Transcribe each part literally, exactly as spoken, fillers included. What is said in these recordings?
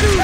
Just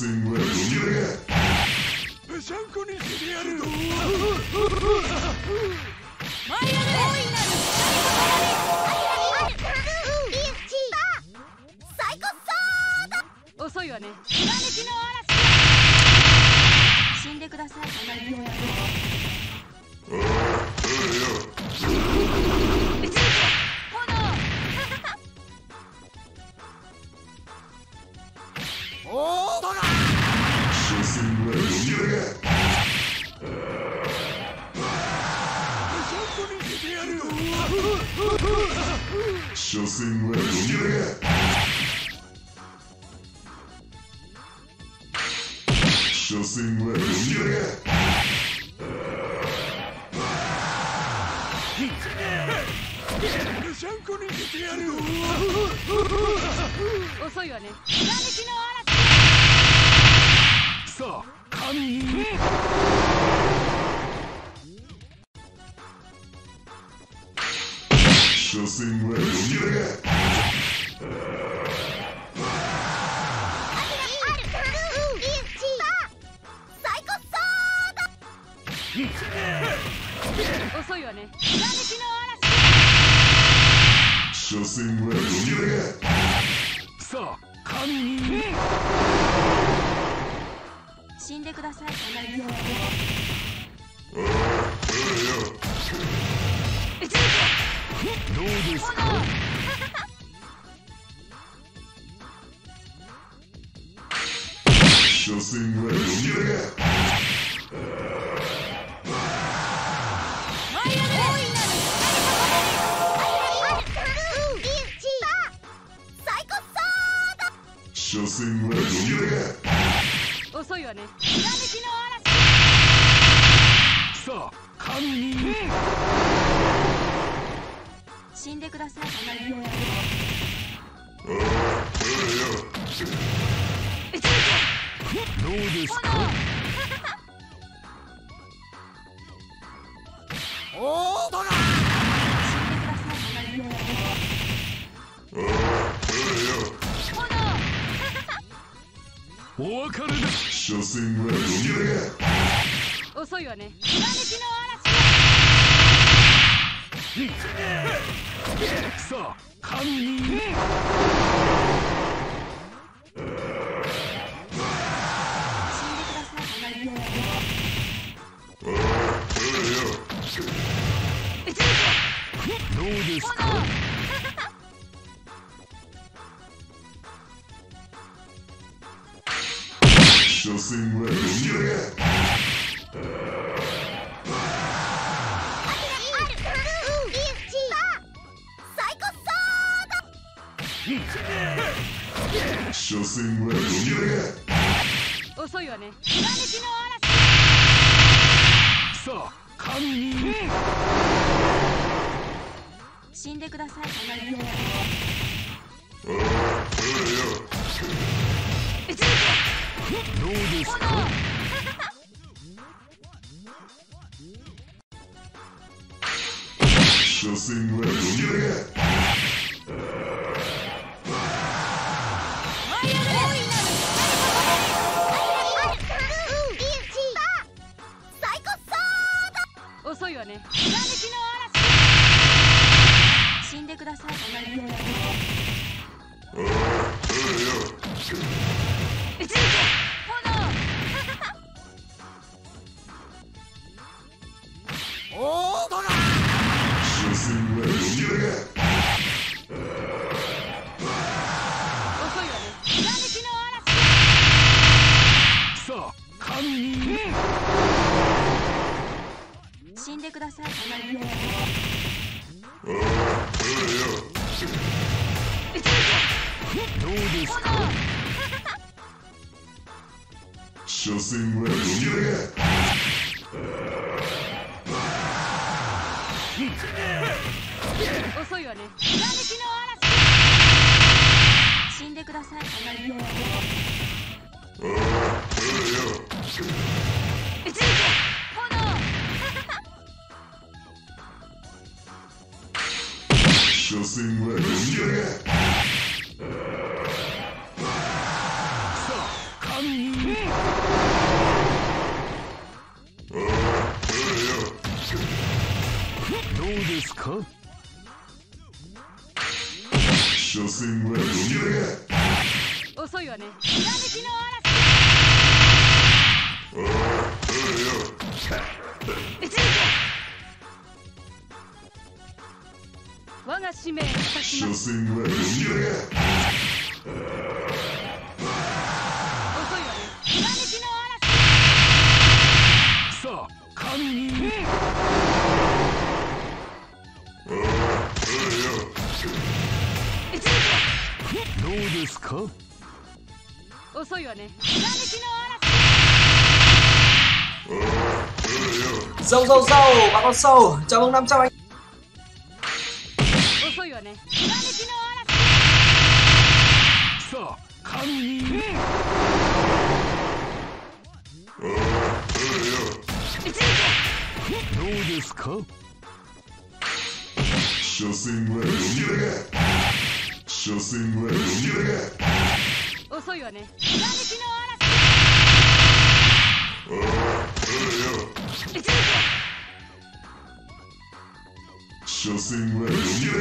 sing with you. 遅いわね。ひらめきの嵐。所詮はドミラが。さあ、神に。死んでください。ああ、ええよ。どうですか。所詮はドミラが。遅いわね。ひらめきの嵐。さあ、神に。死んでください。ああ、ええよ。どうですか。おお、どら。お別れだ。所詮はドミラが。遅いわね。ひらめきの嵐。さあ、神に。どうですか。所詮はドミラが。所詮はドミラが。遅いわね。ひらめきの嵐。さあ、神に。死んでください。ああ、ええよ。どうですか。所詮はドミラが。遅いわね。ひらめきの嵐。死んでください。死んでください。どうですか。所詮はドミラが。遅いわね。ひらめきの嵐。死んでください。ああ、ええよ。所詮はドミラが。さあ、神に。ああ、ええよ。どうですか。所詮はドミラが。遅いわね。ひらめきの嵐。ああ、ええよ。我が使命を果たします。所詮はドミラが。遅いわね。ひらめきの嵐。さあ、神に。ああ、ええよ。どうですか。遅いわね。ひらめきの嵐。ああ、ええよ。Sâu sâu sâu, bà con sâu. Chào mừng năm trăm anh. 所詮は無視だ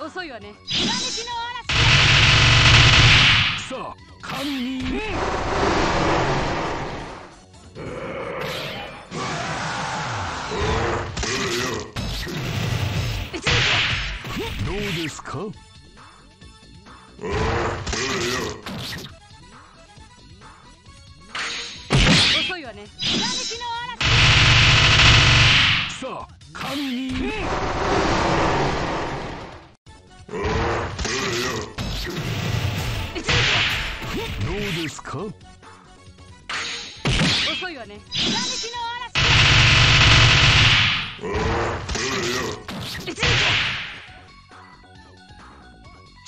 が遅いわね。今時の嵐さあ神にねどうですか。遅いわね。今時の嵐さあ、神にね。どうですか。遅いわね。今時の嵐。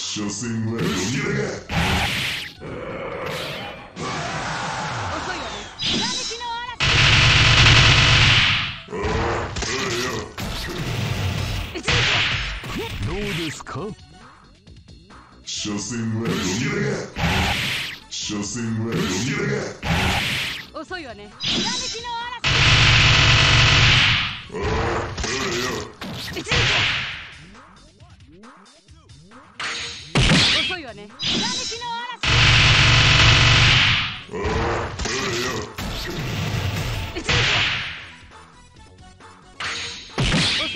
所詮は鬼だが。どうですか。所詮は鬼だが所詮は鬼だが遅いわね。ひらめきの嵐遅いわね。ひらめきの嵐遅いわね。ひらめきの嵐所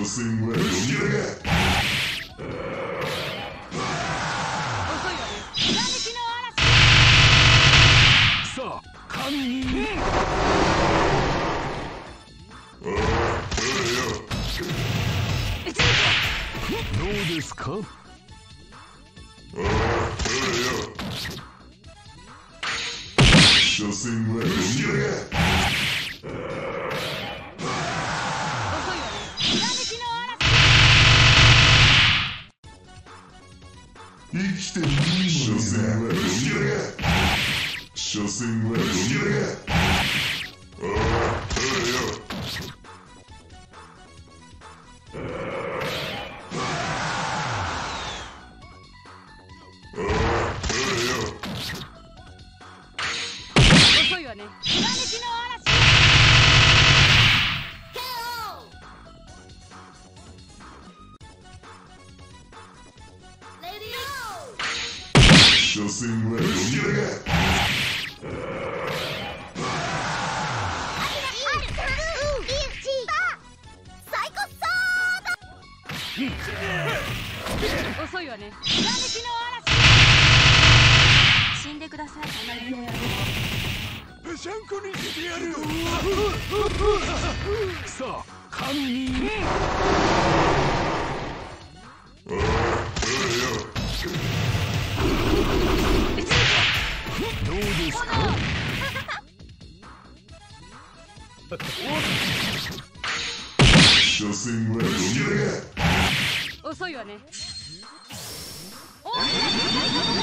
詮は鬼だがさあ神にねどうですか。所詮は鬼だが生きている所詮は鬼だが所詮は鬼だが遅いわね。ひらめきの嵐所詮は鬼だが遅いわね。ひらめきの嵐死んでください。ぺしゃんこにしてやるさあ神にねどうですか。所詮は鬼だが遅いわね。所詮は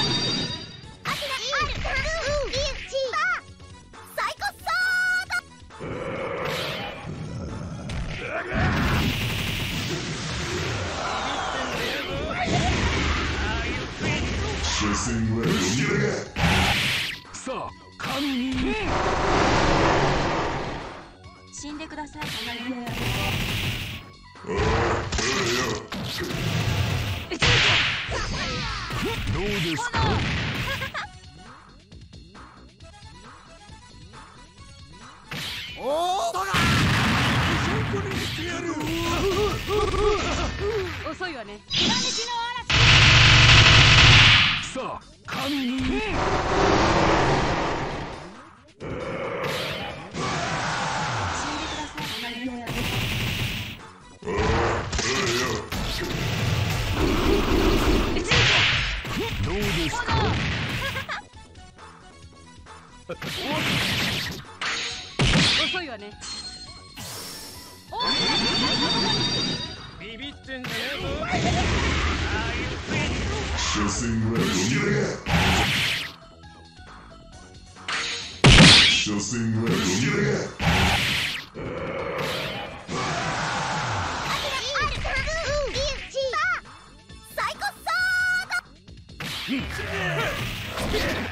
鬼だがさあ神にね死んでください。どうですか。遅いわね。ひらめきの嵐さあ神にねどうですか。遅いわね。ビビってんじゃないぞ。所詮は鬼だが所詮は鬼だが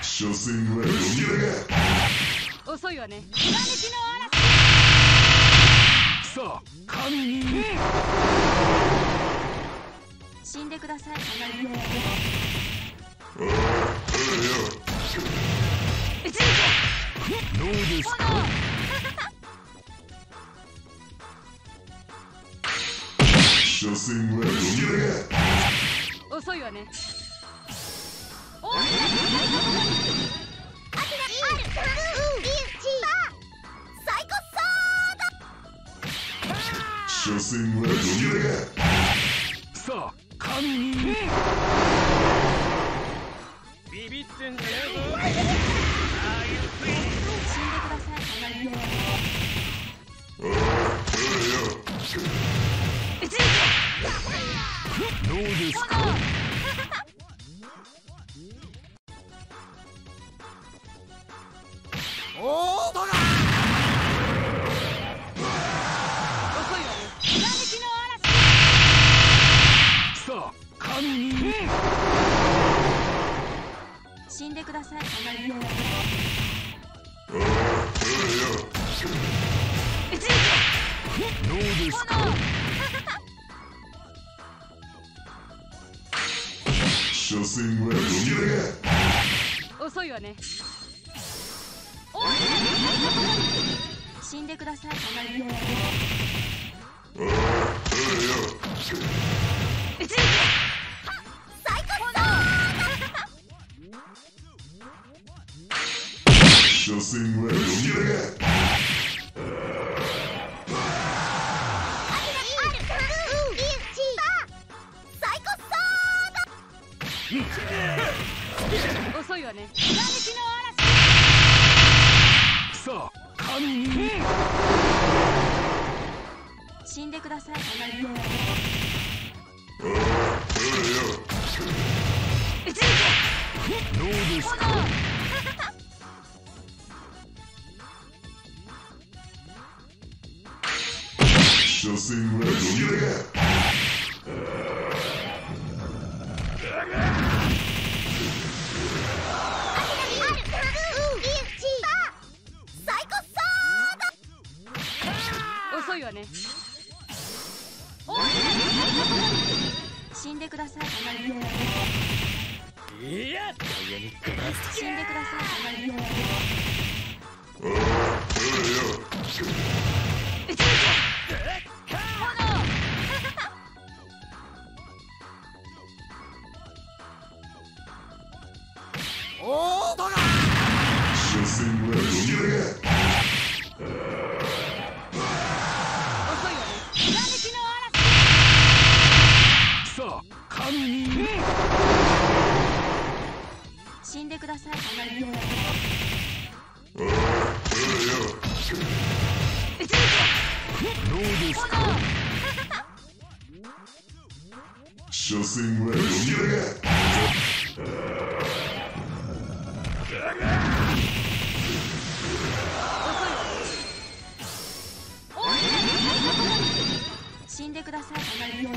所詮は鬼だが遅いわね。今抜きの嵐。さあ神に死んでください。ああ、いやどうですか。 所詮は鬼だが遅いわね。おー所詮は鬼だがさあ神にビビってんじゃねえぞ。死んでください。ああ、 どうですか。おーどら。さあ神に死んでください。どうですか。 所詮は鬼だが遅いわね。おい死んでください。ああ、いや一撃最高だ。所詮は鬼だが 遅いわね。今抜きの嵐。さあ神に死んでください。どうですか。所詮は鬼だが ね、死んでください。いや死んでください。おーどら。所詮は鬼だが 死んでください。どうですか。所詮は鬼だが。 死んでください。所詮は鬼だが。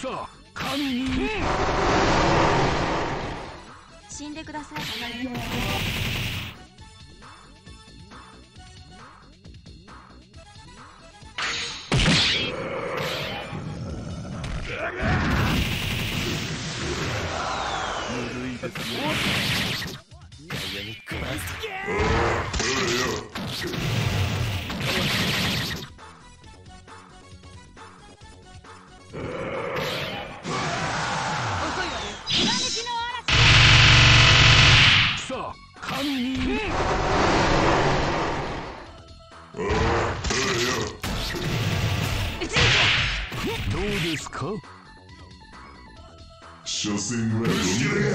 さあ神に死んでください。 どうですか。所詮は鬼だが。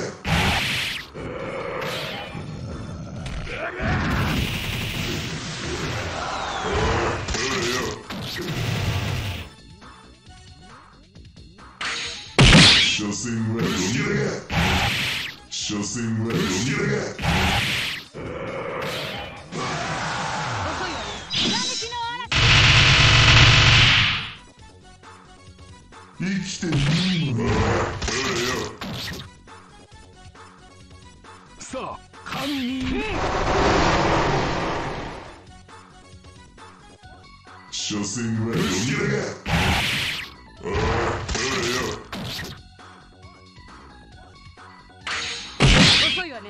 車線は読みだが車線は読みだが生きているのだ。さあ神に車線は読みだが遅いわね。